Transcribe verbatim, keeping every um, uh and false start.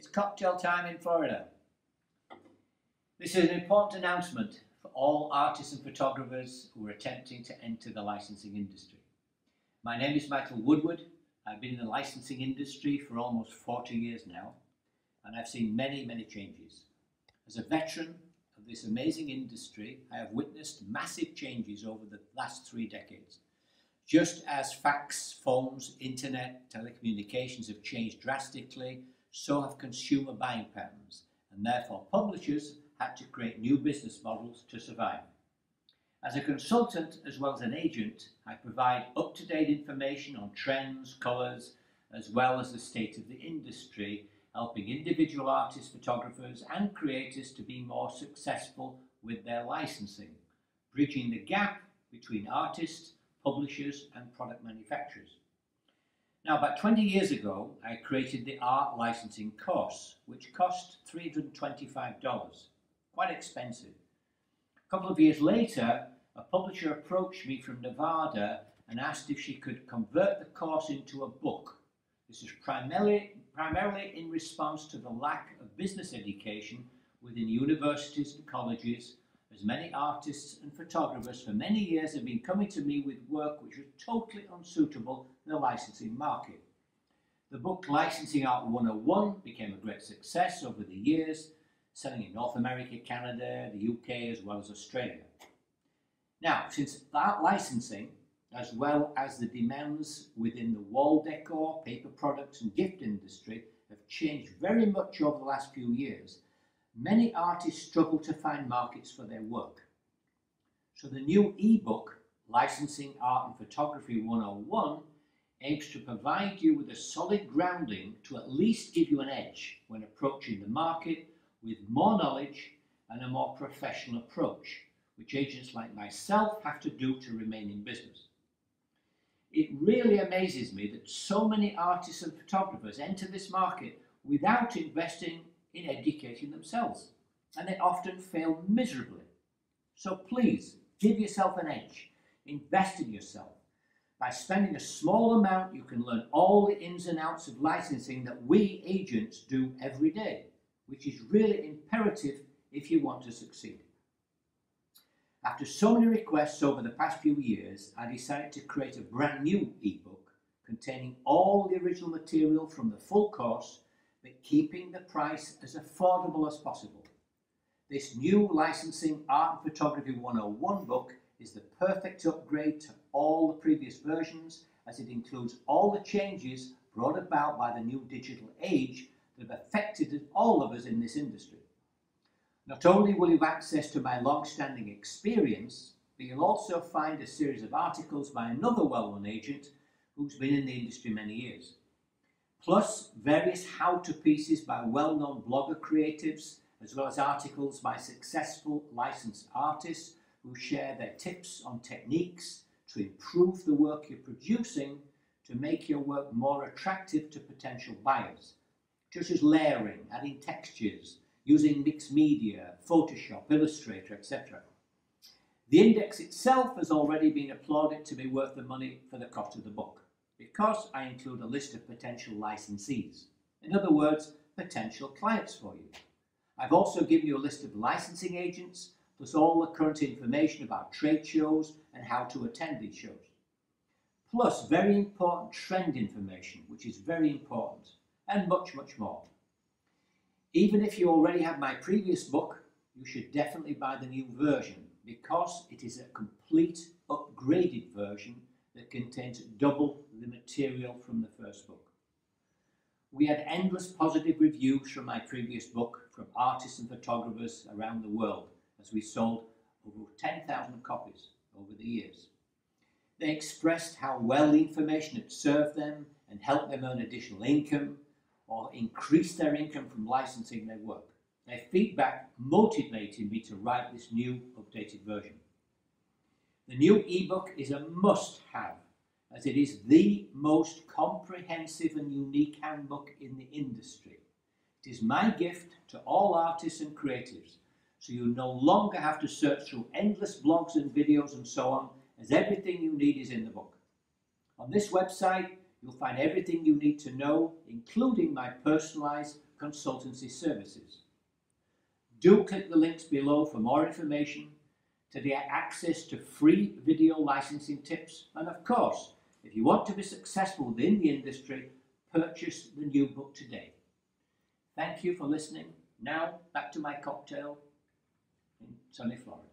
It's cocktail time in Florida. This is an important announcement for all artists and photographers who are attempting to enter the licensing industry. My name is Michael Woodward. I've been in the licensing industry for almost forty years now, and I've seen many, many changes. As a veteran of this amazing industry, I have witnessed massive changes over the last three decades. Just as fax, phones, internet, telecommunications have changed drastically, so have consumer buying patterns, and therefore publishers had to create new business models to survive. As a consultant as well as an agent, I provide up-to-date information on trends, colours, as well as the state of the industry, helping individual artists, photographers and creators to be more successful with their licensing, bridging the gap between artists, publishers and product manufacturers. Now, about twenty years ago, I created the art licensing course, which cost three hundred twenty-five dollars, quite expensive. A couple of years later, a publisher approached me from Nevada and asked if she could convert the course into a book. This is primarily, primarily in response to the lack of business education within universities and colleges, as many artists and photographers for many years have been coming to me with work which was totally unsuitable in the licensing market. The book Licensing Art one oh one became a great success over the years, selling in North America, Canada, the U K, as well as Australia. Now, since art licensing, as well as the demands within the wall decor, paper products and gift industry have changed very much over the last few years, many artists struggle to find markets for their work. So the new ebook, Licensing Art and Photography one oh one, aims to provide you with a solid grounding to at least give you an edge when approaching the market, with more knowledge and a more professional approach, which agents like myself have to do to remain in business. It really amazes me that so many artists and photographers enter this market without investing in educating themselves, and they often fail miserably. So please, give yourself an edge, invest in yourself. By spending a small amount, you can learn all the ins and outs of licensing that we agents do every day, which is really imperative if you want to succeed. After so many requests over the past few years, I decided to create a brand new ebook containing all the original material from the full course, but keeping the price as affordable as possible. This new Licensing Art and Photography one oh one book is the perfect upgrade to all the previous versions, as it includes all the changes brought about by the new digital age that have affected all of us in this industry. Not only will you have access to my long-standing experience, but you'll also find a series of articles by another well-known agent who's been in the industry many years, plus various how-to pieces by well-known blogger creatives, as well as articles by successful licensed artists who share their tips on techniques to improve the work you're producing to make your work more attractive to potential buyers, just as layering, adding textures, using mixed media, Photoshop, Illustrator, et cetera. The index itself has already been applauded to be worth the money for the cost of the book, because I include a list of potential licensees. In other words, potential clients for you. I've also given you a list of licensing agents, plus all the current information about trade shows and how to attend these shows. Plus very important trend information, which is very important, and much, much more. Even if you already have my previous book, you should definitely buy the new version, because it is a complete upgraded version that contains double the material from the first book. We had endless positive reviews from my previous book from artists and photographers around the world, as we sold over ten thousand copies over the years. They expressed how well the information had served them and helped them earn additional income or increase their income from licensing their work. Their feedback motivated me to write this new updated version. The new ebook is a must-have, as it is the most comprehensive and unique handbook in the industry. It is my gift to all artists and creatives, so you no longer have to search through endless blogs and videos and so on, as everything you need is in the book. On this website, you'll find everything you need to know, including my personalized consultancy services. Do click the links below for more information, to get access to free video licensing tips, and of course, if you want to be successful within the industry, purchase the new book today. Thank you for listening. Now, back to my cocktail in sunny Florida.